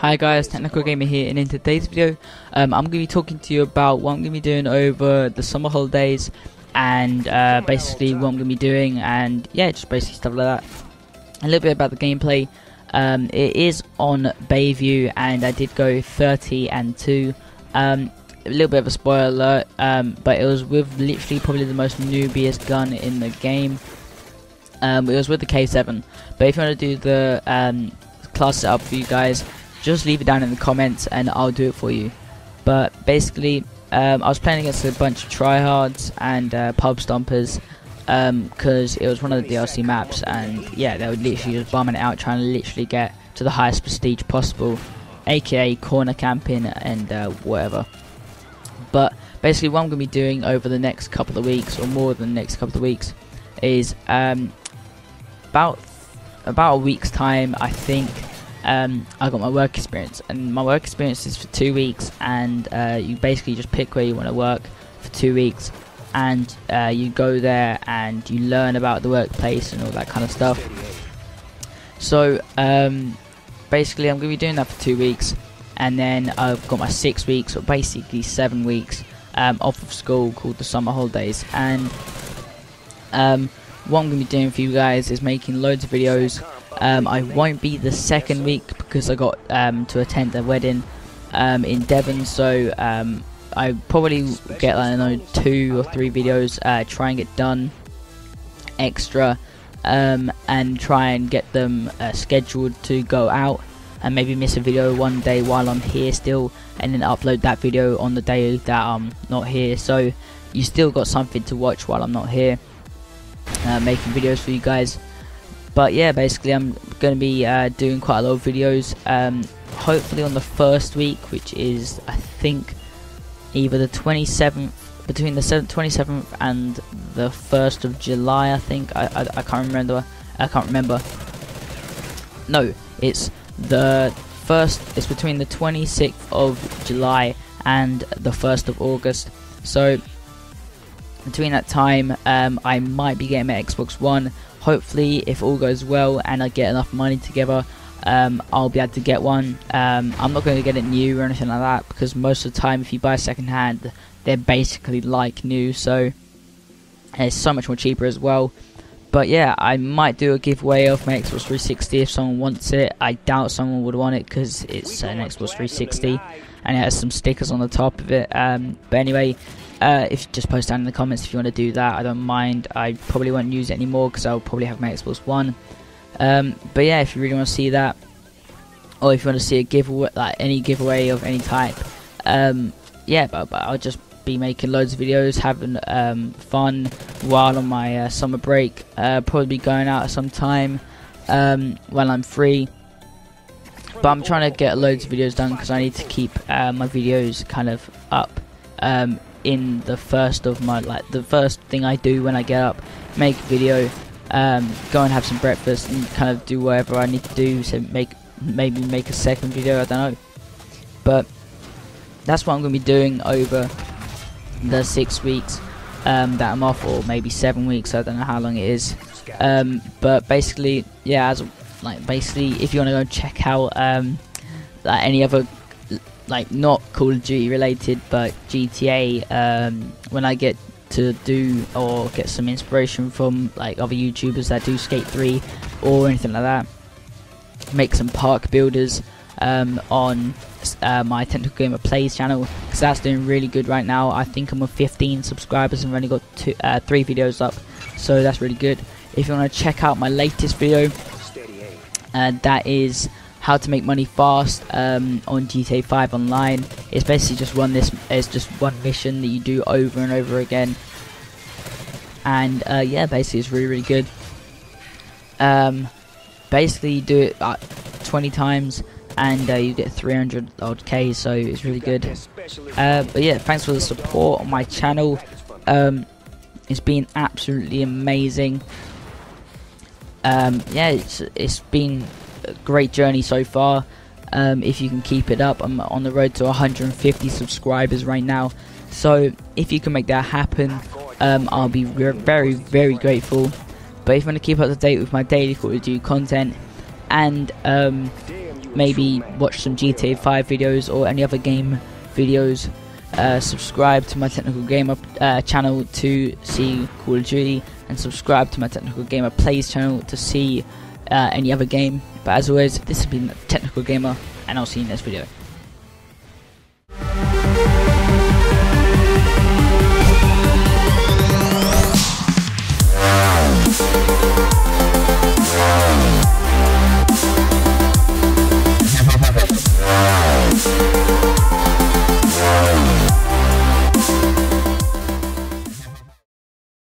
Hi guys, Technical Gamer here, and in today's video I'm going to be talking to you about what I'm going to be doing over the summer holidays and basically what I'm going to be doing, and yeah, just basically stuff like that. A little bit about the gameplay. It is on Bayview and I did go 30-2. A little bit of a spoiler alert, but it was with literally probably the most newbiest gun in the game. It was with the K7, but if you want to do the class setup for you guys, just leave it down in the comments and I'll do it for you. But basically I was playing against a bunch of tryhards and pub stompers because it was one of the DLC maps, and yeah, they were literally just bombing it out, trying to literally get to the highest prestige possible, aka corner camping and whatever. But basically what I'm going to be doing over the next couple of weeks, or more than the next couple of weeks, is about a week's time, I think. I got my work experience, and my work experience is for 2 weeks, and you basically just pick where you want to work for 2 weeks, and you go there and you learn about the workplace and all that kind of stuff. So basically I'm going to be doing that for 2 weeks, and then I've got my 6 weeks, or basically 7 weeks off of school, called the summer holidays. And what I'm going to be doing for you guys is making loads of videos. I won't be the second week because I got to attend a wedding in Devon, so I probably get, I don't know, 2 or 3 videos, try and get done extra, and try and get them scheduled to go out, and maybe miss a video one day while I'm here still, and then upload that video on the day that I'm not here, so you still got something to watch while I'm not here, making videos for you guys. But yeah, basically I'm going to be doing quite a lot of videos, hopefully on the first week, which is I think either the 27th, between the 27th and the 1st of July, I think. I can't remember, no, it's the first, it's between the 26th of July and the 1st of August, so between that time I might be getting my Xbox One. Hopefully if all goes well and I get enough money together, I'll be able to get one. I'm not going to get it new or anything like that, because most of the time if you buy second hand they're basically like new, so it's so much more cheaper as well. But yeah, I might do a giveaway of my Xbox 360 if someone wants it. I doubt someone would want it because it's an Xbox 360 and it has some stickers on the top of it, but anyway, if just post down in the comments if you want to do that. I don't mind. I probably won't use it anymore because I'll probably have my Xbox One. But yeah, if you really want to see that, or if you want to see a giveaway, like any giveaway of any type, yeah, but I'll just be making loads of videos, having fun while on my summer break. Probably going out at some time when I'm free. But I'm trying to get loads of videos done because I need to keep my videos kind of up. In the first of my, like, the first thing I do when I get up, make a video, go and have some breakfast and kind of do whatever I need to do, so maybe make a second video, I don't know. But that's what I'm going to be doing over the 6 weeks that I'm off, or maybe 7 weeks, I don't know how long it is. But basically yeah, as like basically if you want to go check out like any other, like not Call of Duty related, but GTA, when I get to do or get some inspiration from like other YouTubers that do Skate 3 or anything like that, make some park builders on my TechnicalGamerPlays channel, because that's doing really good right now. I think I'm on 15 subscribers and I've only got 3 videos up, so that's really good. If you want to check out my latest video, that is how to make money fast on GTA 5 Online. It's basically just one mission that you do over and over again, and yeah, basically it's really, really good. Basically you do it 20 times and you get 300 odd K, so it's really good. But yeah, thanks for the support on my channel. It's been absolutely amazing. Yeah, it's been a great journey so far. If you can keep it up, I'm on the road to 150 subscribers right now, so if you can make that happen, I'll be very, very grateful. But if you want to keep up to date with my daily Call of Duty content and maybe watch some GTA 5 videos or any other game videos. Subscribe to my Technical Gamer channel to see Call of Duty, and subscribe to my Technical Gamer Plays channel to see any other game. But as always, this has been Technical Gamer, and I'll see you in the next video.